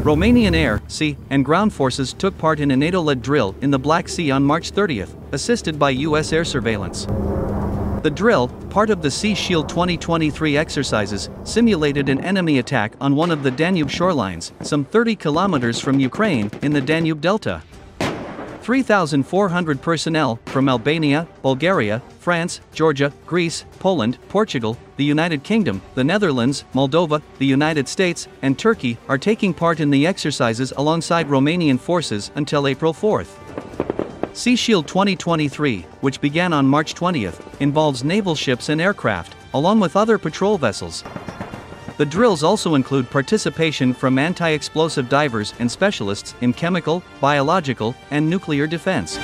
Romanian air, sea, and ground forces took part in a NATO-led drill in the Black Sea on March 30th, assisted by U.S. air surveillance. The drill, part of the Sea Shield 2023 exercises, simulated an enemy attack on one of the Danube shorelines, some 30 kilometers from Ukraine, in the Danube Delta. 3,400 personnel from Albania, Bulgaria, France, Georgia, Greece, Poland, Portugal, the United Kingdom, the Netherlands, Moldova, the United States, and Turkey are taking part in the exercises alongside Romanian forces until April 4. Sea Shield 2023, which began on March 20th, involves naval ships and aircraft, along with other patrol vessels. The drills also include participation from anti-explosive divers and specialists in chemical, biological, and nuclear defense.